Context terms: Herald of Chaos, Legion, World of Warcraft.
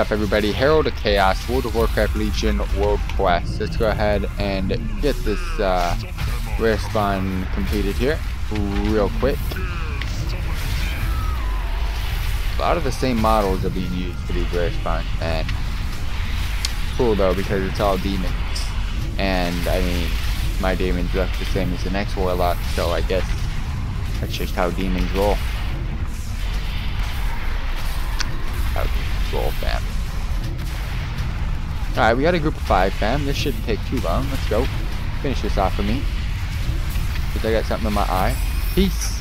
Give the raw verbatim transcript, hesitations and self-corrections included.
up, everybody? Herald of Chaos, World of Warcraft, Legion, World Quest. Let's go ahead and get this uh, rare spawn completed here real quick. A lot of the same models are being used for these rare spawns, and cool though, because it's all demons. And I mean, my demons look the same as the next warlock, so I guess that's just how demons roll. How demons roll, fam. Alright, we got a group of five, fam. This shouldn't take too long. Let's go. Finish this off for me, because I got something in my eye. Peace.